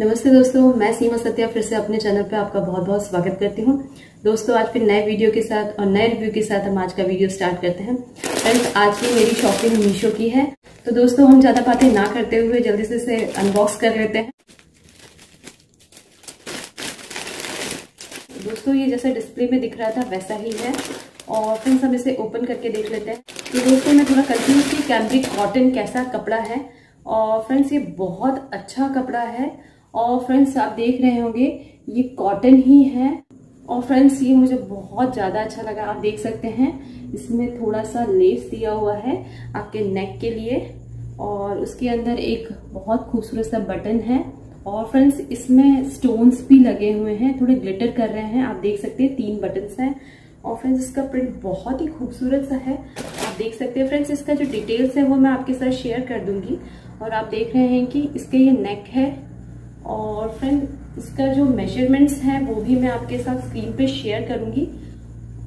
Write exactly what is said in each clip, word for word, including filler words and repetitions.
नमस्ते दोस्तों, मैं सीमा सत्या फिर से अपने चैनल पे आपका बहुत बहुत स्वागत करती हूँ। दोस्तों आज फिर नए वीडियो के साथ और नए रिव्यू के साथ हम आज का वीडियो स्टार्ट करते हैं। फ्रेंड्स आज की मेरी शॉपिंग मीशो की है, तो दोस्तों हम ज़्यादा बातें ना करते हुए जल्दी से इसे अनबॉक्स कर लेते हैं। दोस्तों ये जैसा डिस्प्ले में दिख रहा था वैसा ही है और फ्रेंड्स हम इसे ओपन करके देख लेते हैं। तो दोस्तों मैं थोड़ा कंफ्यूज कि कैम्ब्रिक कॉटन कैसा कपड़ा है और फ्रेंड्स ये बहुत अच्छा कपड़ा है और फ्रेंड्स आप देख रहे होंगे ये कॉटन ही है और फ्रेंड्स ये मुझे बहुत ज़्यादा अच्छा लगा। आप देख सकते हैं इसमें थोड़ा सा लेस दिया हुआ है आपके नेक के लिए और उसके अंदर एक बहुत खूबसूरत सा बटन है और फ्रेंड्स इसमें स्टोन्स भी लगे हुए हैं, थोड़े ग्लिटर कर रहे हैं। आप देख सकते हैं तीन बटन्स हैं और फ्रेंड्स इसका प्रिंट बहुत ही खूबसूरत सा है। आप देख सकते हैं फ्रेंड्स इसका जो डिटेल्स है वो मैं आपके साथ शेयर कर दूंगी। और आप देख रहे हैं कि इसके ये नेक है और फ्रेंड इसका जो मेजरमेंट्स हैं वो भी मैं आपके साथ स्क्रीन पे शेयर करूंगी।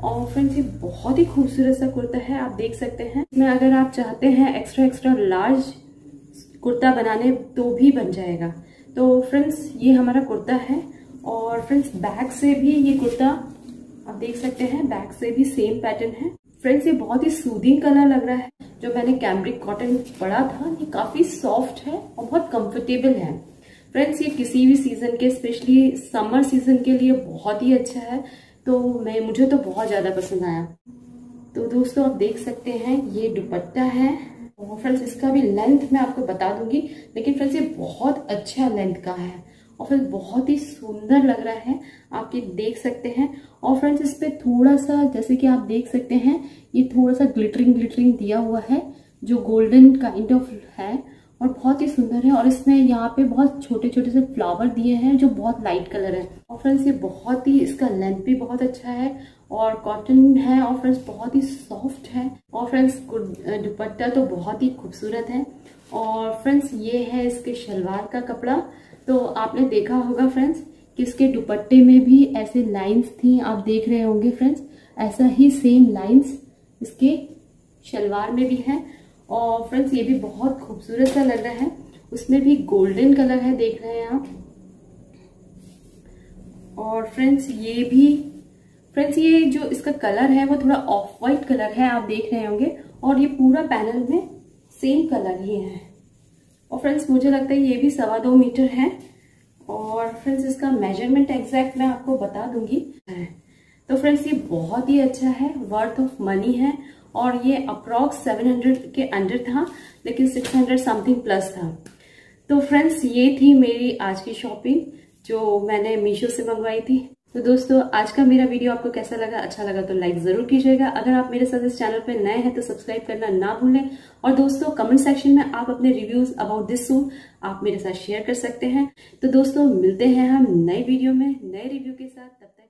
और फ्रेंड्स ये बहुत ही खूबसूरत सा कुर्ता है, आप देख सकते हैं। इसमें अगर आप चाहते हैं एक्स्ट्रा एक्स्ट्रा लार्ज कुर्ता बनाने तो भी बन जाएगा। तो फ्रेंड्स ये हमारा कुर्ता है और फ्रेंड्स बैक से भी ये कुर्ता आप देख सकते हैं, बैक से भी सेम पैटर्न है। फ्रेंड्स ये बहुत ही सूदिंग कलर लग रहा है। जो मैंने कैम्ब्रिक कॉटन पड़ा था ये काफी सॉफ्ट है और बहुत कंफर्टेबल है। फ्रेंड्स ये किसी भी सीजन के, स्पेशली समर सीजन के लिए बहुत ही अच्छा है। तो मैं मुझे तो बहुत ज्यादा पसंद आया। तो दोस्तों आप देख सकते हैं ये दुपट्टा है और फ्रेंड्स इसका भी लेंथ मैं आपको बता दूंगी, लेकिन फ्रेंड्स ये बहुत अच्छा लेंथ का है और फ्रेंड्स बहुत ही सुंदर लग रहा है, आप ये देख सकते हैं। और फ्रेंड्स इस पे थोड़ा सा, जैसे कि आप देख सकते हैं, ये थोड़ा सा ग्लिटरिंग ग्लिटरिंग दिया हुआ है जो गोल्डन काइंड ऑफ है और बहुत ही सुंदर है। और इसमें यहाँ पे बहुत छोटे छोटे से फ्लावर दिए हैं जो बहुत लाइट कलर है। और फ्रेंड्स ये बहुत ही, इसका लेंथ भी बहुत अच्छा है और कॉटन है और फ्रेंड्स बहुत ही सॉफ्ट है। और फ्रेंड्स दुपट्टा तो बहुत ही खूबसूरत है। और फ्रेंड्स ये है इसके शलवार का कपड़ा। तो आपने देखा होगा फ्रेंड्स कि इसके दुपट्टे में भी ऐसे लाइंस थी, आप देख रहे होंगे फ्रेंड्स। ऐसा ही सेम लाइंस इसके शलवार में भी है और फ्रेंड्स ये भी बहुत खूबसूरत सा लग रहा है। उसमें भी गोल्डन कलर है, देख रहे हैं आप। और फ्रेंड्स ये भी, फ्रेंड्स ये जो इसका कलर है वो थोड़ा ऑफ वाइट कलर है, आप देख रहे होंगे। और ये पूरा पैनल में सेम कलर ही है। और फ्रेंड्स मुझे लगता है ये भी सवा दो मीटर है और फ्रेंड्स इसका मेजरमेंट एग्जैक्ट मैं आपको बता दूंगी। तो फ्रेंड्स ये बहुत ही अच्छा है, वर्थ ऑफ मनी है। और ये अप्रॉक्स सेवन हंड्रेड के अंडर था, लेकिन सिक्स हंड्रेड समथिंग प्लस था। तो फ्रेंड्स ये थी मेरी आज की शॉपिंग जो मैंने मीशो से मंगवाई थी। तो दोस्तों आज का मेरा वीडियो आपको कैसा लगा? अच्छा लगा तो लाइक जरूर कीजिएगा। अगर आप मेरे साथ इस चैनल पर नए हैं तो सब्सक्राइब करना ना भूलें। और दोस्तों कमेंट सेक्शन में आप अपने रिव्यूज अबाउट दिस सूट आप मेरे साथ शेयर कर सकते हैं। तो दोस्तों मिलते हैं हम नए वीडियो में नए रिव्यू के साथ। तब तक